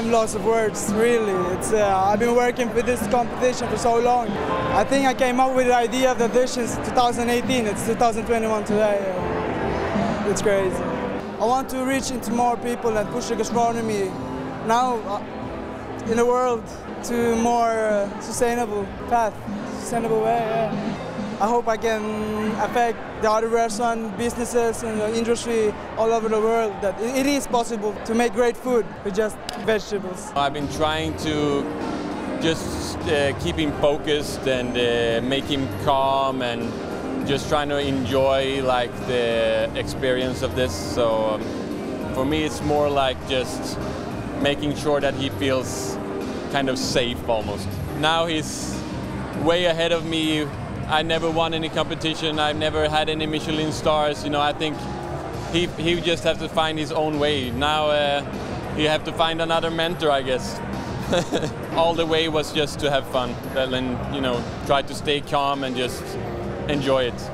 I'm lost of words, really. I've been working with this competition for so long. I think I came up with the idea of the dish in 2018. It's 2021 today. It's crazy. I want to reach into more people and push the gastronomy now in the world to more sustainable path, sustainable way. Yeah. I hope I can affect the other restaurant businesses and the industry all over the world that it is possible to make great food with just vegetables. I've been trying to just keep him focused and make him calm and just trying to enjoy like the experience of this. So for me, it's more like just making sure that he feels kind of safe almost. Now he's way ahead of me. I never won any competition. I've never had any Michelin stars. You know, I think he just has to find his own way. Now you have to find another mentor, I guess. All the way was just to have fun and, you know, try to stay calm and just enjoy it.